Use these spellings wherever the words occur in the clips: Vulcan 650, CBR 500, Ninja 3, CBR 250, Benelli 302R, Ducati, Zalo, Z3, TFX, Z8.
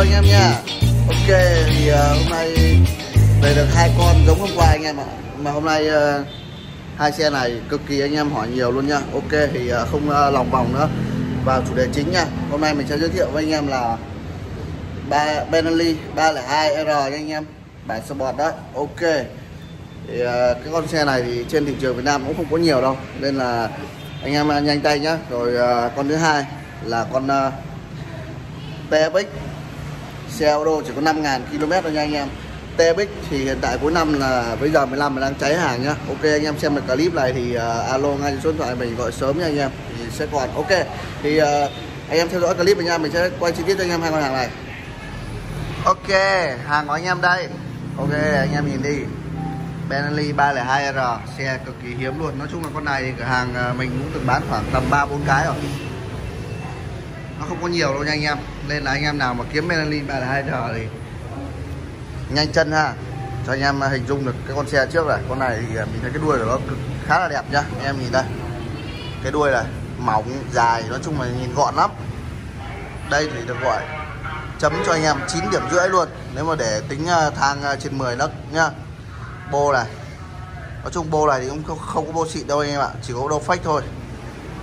Anh em nha. Ok thì hôm nay về được hai con giống hôm qua anh em ạ. Mà hôm nay hai xe này cực kỳ anh em hỏi nhiều luôn nha. Ok thì không lòng vòng nữa, vào chủ đề chính nha. Hôm nay mình sẽ giới thiệu với anh em là Benelli 302R nha anh em, bản sport đó. Ok thì cái con xe này thì trên thị trường Việt Nam cũng không có nhiều đâu, nên là anh em nhanh tay nhá. Rồi con thứ hai là con TFX, xe ô chỉ có 5.000 km thôi nha anh em. TFX thì hiện tại cuối năm là bây giờ 15 mình đang cháy hàng nhá. Ok anh em xem được clip này thì alo ngay số điện thoại mình gọi sớm nha anh em, thì sẽ còn. Ok thì anh em theo dõi clip mình nha, mình sẽ quay chi tiết cho anh em hai con hàng này. Ok, hàng của anh em đây. Ok anh em nhìn đi, Benelli 302R, xe cực kỳ hiếm luôn. Nói chung là con này thì cửa hàng mình cũng từng bán khoảng tầm 3-4 cái rồi, nó không có nhiều đâu nha anh em. Nên là anh em nào mà kiếm Benelli 302R thì nhanh chân ha, cho anh em hình dung được cái con xe trước này. Con này thì mình thấy cái đuôi của nó khá là đẹp nhá. Anh em nhìn đây, cái đuôi này mỏng dài, nói chung là nhìn gọn lắm. Đây thì được gọi chấm cho anh em 9,5 điểm luôn, nếu mà để tính thang trên 10 nấc nhá. Bô này, nói chung bô này thì cũng không có bô xịn đâu anh em ạ, chỉ có đô fake thôi.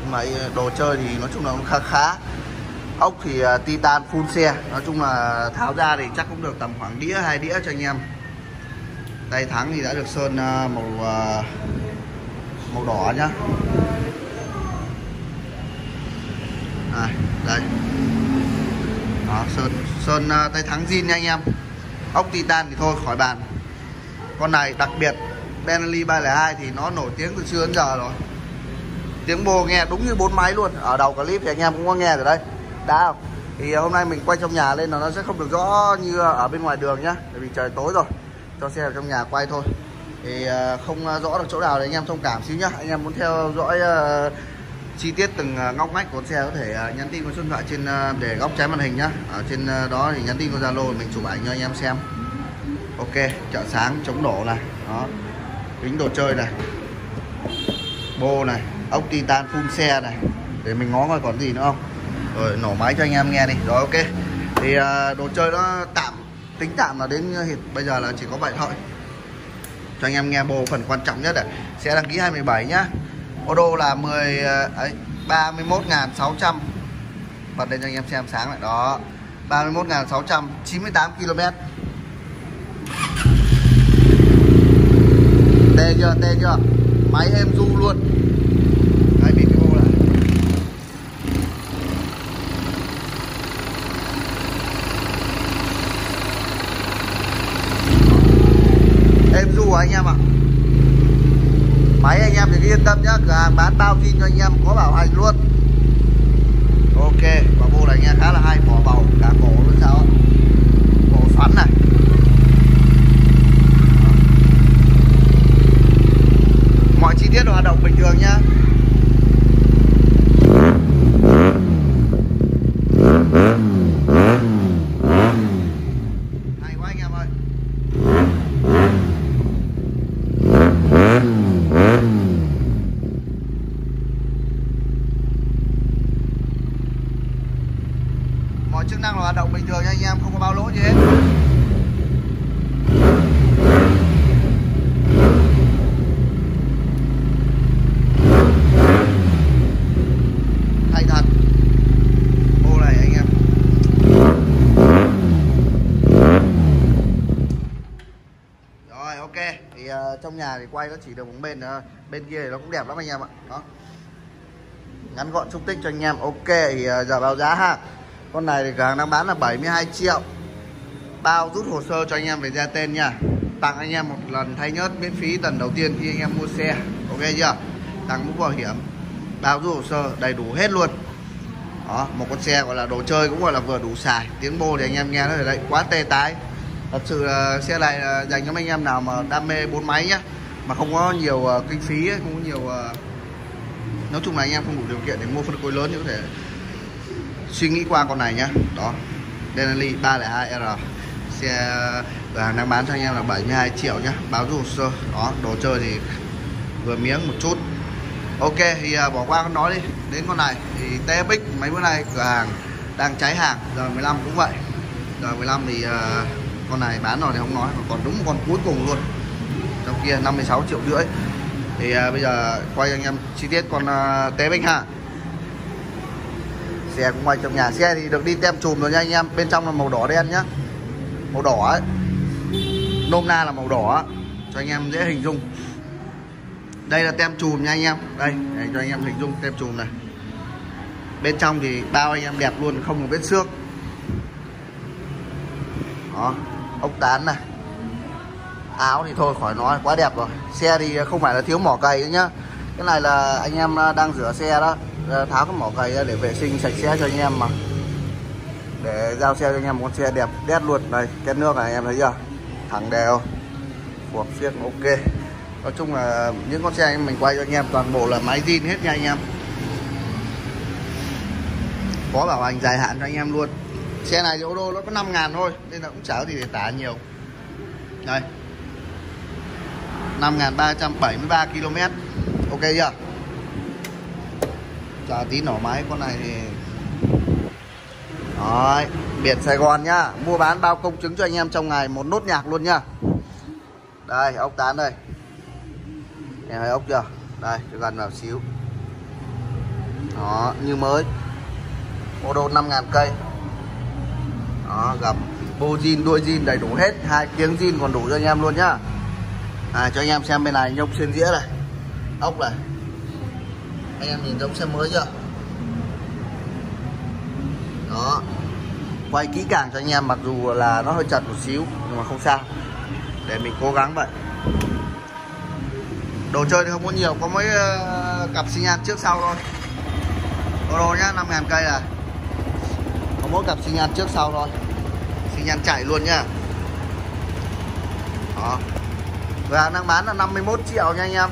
Nhưng mà đồ chơi thì nói chung là cũng khá. Ốc thì titan full xe, nói chung là tháo ra thì chắc cũng được tầm khoảng đĩa 2 đĩa cho anh em. Tay thắng thì đã được sơn màu đỏ nhá. À, đây đó, sơn tay thắng zin nha anh em. Ốc titan thì thôi khỏi bàn. Con này đặc biệt, Benelli 302 thì nó nổi tiếng từ xưa đến giờ rồi, tiếng bô nghe đúng như 4 máy luôn. Ở đầu clip thì anh em cũng có nghe rồi đấy. Đã không? Thì hôm nay mình quay trong nhà lên là nó sẽ không được rõ như ở bên ngoài đường nhá, bởi vì trời tối rồi, cho xe ở trong nhà quay thôi. Thì không rõ được chỗ nào để anh em thông cảm xíu nhá. Anh em muốn theo dõi chi tiết từng ngóc ngách của xe có thể nhắn tin qua số điện thoại trên để góc trái màn hình nhá. Ở trên đó thì nhắn tin qua Zalo mình chụp ảnh cho anh em xem. Ok, chợ sáng chống đổ này, đó, kính đồ chơi này, bô này, ốc titan full xe này, để mình ngó coi còn gì nữa không. Rồi nổ máy cho anh em nghe đi. Rồi ok. Thì đồ chơi nó tính tạm là đến hiện bây giờ là chỉ có vậy thôi, cho anh em nghe bộ phần quan trọng nhất này. Xe đăng ký 2017 nhá. Ô đô là 31.600. Bật lên cho anh em xem sáng lại đó. 31.600, 98 km. Tê chưa? Máy êm du luôn. Đấy, bị cái bộ này. Anh em ạ, máy anh em thì yên tâm nhá, cửa hàng bán bao tin cho anh em, có bảo hành luôn. Ok, và bộ này nghe khá là hay, bỏ bầu cả cổ luôn sao, cổ xoắn này. Mọi chi tiết hoạt động bình thường nhá. Chức năng là hoạt động bình thường nha anh em, không có báo lỗi gì hết. Hay thật. Ô này anh em. Rồi ok, thì trong nhà thì quay nó chỉ được một bên, bên kia thì nó cũng đẹp lắm anh em ạ. Đó. Ngắn gọn xúc tích cho anh em. Ok thì giờ báo giá ha. Con này thì cửa hàng đang bán là 72 triệu. Bao rút hồ sơ cho anh em về ra tên nha. tặng anh em một lần thay nhớt miễn phí lần đầu tiên khi anh em mua xe, ok chưa? Tặng mũ bảo hiểm, bao rút hồ sơ đầy đủ hết luôn. Đó, một con xe gọi là đồ chơi, cũng gọi là vừa đủ xài. Tiếng bô thì anh em nghe nó ở đây quá tê tái. Thật sự là xe này là dành cho anh em nào mà đam mê bốn máy nhá, mà không có nhiều kinh phí ấy, không có nhiều, nói chung là anh em không đủ điều kiện để mua phân khối lớn thì có thể suy nghĩ qua con này nhá. Đó, Benelli 302R, xe cửa hàng đang bán cho anh em là 72 triệu nhá, báo rút hồ sơ. Đó, đồ chơi thì vừa miếng một chút. Ok thì bỏ qua con nói đi, đến con này thì TFX mấy bữa nay cửa hàng đang cháy hàng, giờ 15 cũng vậy. Giờ 15 thì con này bán rồi thì không nói, còn đúng một con cuối cùng luôn, trong kia 56,5 triệu thì bây giờ quay anh em chi tiết con TFX ha. Xe cũng ngoài trong nhà, xe thì được đi tem chùm rồi nha anh em, bên trong là màu đỏ đen nhá, màu đỏ ấy, nôm na là màu đỏ cho anh em dễ hình dung. Đây là tem chùm nha anh em, đây để cho anh em hình dung tem chùm này. Bên trong thì bao anh em đẹp luôn, không một vết xước. Đó, ốc tán này, áo thì thôi khỏi nói, quá đẹp rồi. Xe thì không phải là thiếu mỏ cày nữa nhá, cái này là anh em đang rửa xe đó, tháo cái mỏ cày ra để vệ sinh sạch sẽ cho anh em, mà để giao xe cho anh em một con xe đẹp đét luôn. Đây, cái nước này anh em thấy chưa, thẳng đều, buộc xiếc ok. Nói chung là những con xe mình quay cho anh em toàn bộ là máy zin hết nha anh em, có bảo hành dài hạn cho anh em luôn. Xe này thì ô đô nó có 5.000 thôi, nên là cũng chả có gì để tả nhiều. Đây, 5.373 km, ok chưa? Chờ tí nổ máy con này thì đấy, biển Sài Gòn nhá, mua bán bao công chứng cho anh em trong ngày, một nốt nhạc luôn nhá. Đây, ốc tán đây, em thấy ốc chưa? Đây, gần vào xíu. Đó, như mới, ô đô 5.000 cây. Đó, gầm bô zin, đuôi zin đầy đủ hết, hai kiếng zin còn đủ cho anh em luôn nhá. À, cho anh em xem bên này, nhông xuyên dĩa này, ốc này, anh em nhìn giống xe mới chưa? Đó, quay kỹ càng cho anh em, mặc dù là nó hơi chật một xíu nhưng mà không sao, để mình cố gắng vậy. Đồ chơi thì không có nhiều, có mấy cặp xi nhan trước sau thôi, ô đô nhá, 5.000 cây này, có mỗi cặp xi nhan trước sau thôi, xi nhan chạy luôn nhá. Đó, và đang bán là 51 triệu nha anh em.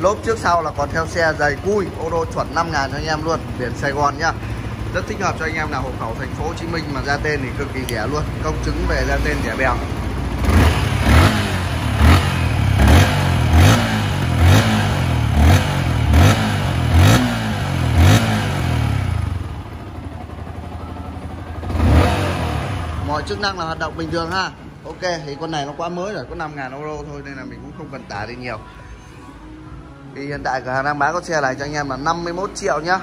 Lốp trước sau là còn theo xe, dày cui, ô đô chuẩn 5.000 cho anh em luôn, biển Sài Gòn nhá. Rất thích hợp cho anh em nào hộ khẩu thành phố Hồ Chí Minh mà ra tên thì cực kỳ rẻ luôn, công chứng về ra tên rẻ bèo. Mọi chức năng là hoạt động bình thường ha. Ok thì con này nó quá mới rồi, có 5.000 euro thôi nên là mình cũng không cần tả đi nhiều. Thì hiện tại cửa hàng đang bán con xe này cho anh em là 51 triệu nhá,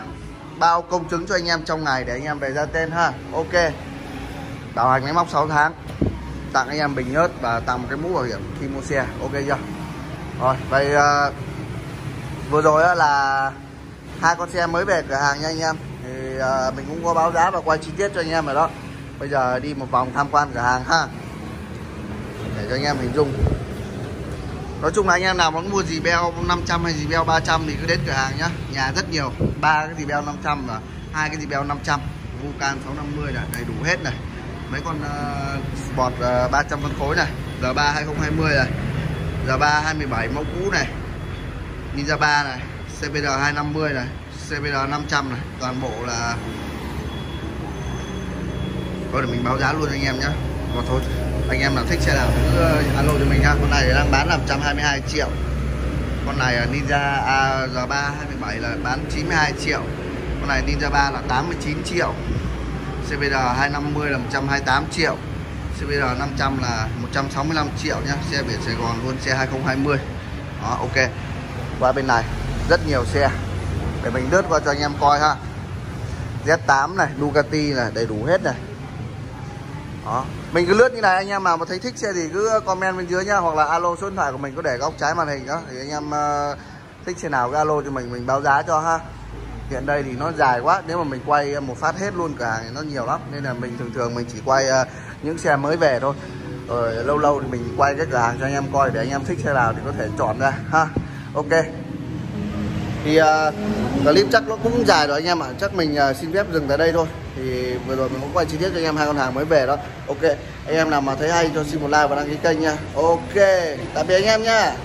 bao công chứng cho anh em trong ngày để anh em về ra tên ha. Ok, bảo hành máy móc 6 tháng, tặng anh em bình nhớt và tặng một cái mũ bảo hiểm khi mua xe, ok chưa? Rồi vậy vừa rồi là hai con xe mới về cửa hàng nha anh em, thì mình cũng có báo giá và quay chi tiết cho anh em rồi đó. Bây giờ đi một vòng tham quan cửa hàng ha, để cho anh em hình dung. Nói chung là anh em nào muốn mua dì beo 500 hay dì beo 300 thì cứ đến cửa hàng nhá. Nhà rất nhiều, 3 cái dì beo 500 là 2 cái dì beo 500, Vulcan 650 này, đầy đủ hết này. Mấy con bọt 300 phân khối này, Z3 2020 này, Z3 27 mẫu cũ này, Ninja 3 này, CBR 250 này, CBR 500 này, toàn bộ là. Thôi để mình báo giá luôn anh em nhá. Mà thôi, anh em nào thích xe nào cứ alo cho mình ha. Con này đang bán là 122 triệu. Con này Ninja Z3 27 là bán 92 triệu. Con này Ninja 3 là 89 triệu, CBR 250 là 128 triệu, CBR 500 là 165 triệu nhá. Xe biển Sài Gòn luôn, xe 2020. Đó, ok. Qua bên này rất nhiều xe, để mình lướt qua cho anh em coi ha. Z8 này, Ducati này, đầy đủ hết này. Đó, mình cứ lướt như này, anh em nào mà thấy thích xe thì cứ comment bên dưới nhá, hoặc là alo số điện thoại của mình có để góc trái màn hình đó, thì anh em thích xe nào cứ alo cho mình báo giá cho ha. Hiện đây thì nó dài quá, nếu mà mình quay một phát hết luôn cả nó nhiều lắm, nên là mình thường thường mình chỉ quay những xe mới về thôi. rồi lâu lâu thì mình quay các cửa hàng cho anh em coi để anh em thích xe nào thì có thể chọn ra ha. Ok thì clip chắc nó cũng dài rồi anh em ạ, chắc mình xin phép dừng tại đây thôi. Thì vừa rồi mình cũng quay chi tiết cho anh em hai con hàng mới về đó. Ok, anh em nào mà thấy hay cho xin một like và đăng ký kênh nha. Ok, tạm biệt anh em nha.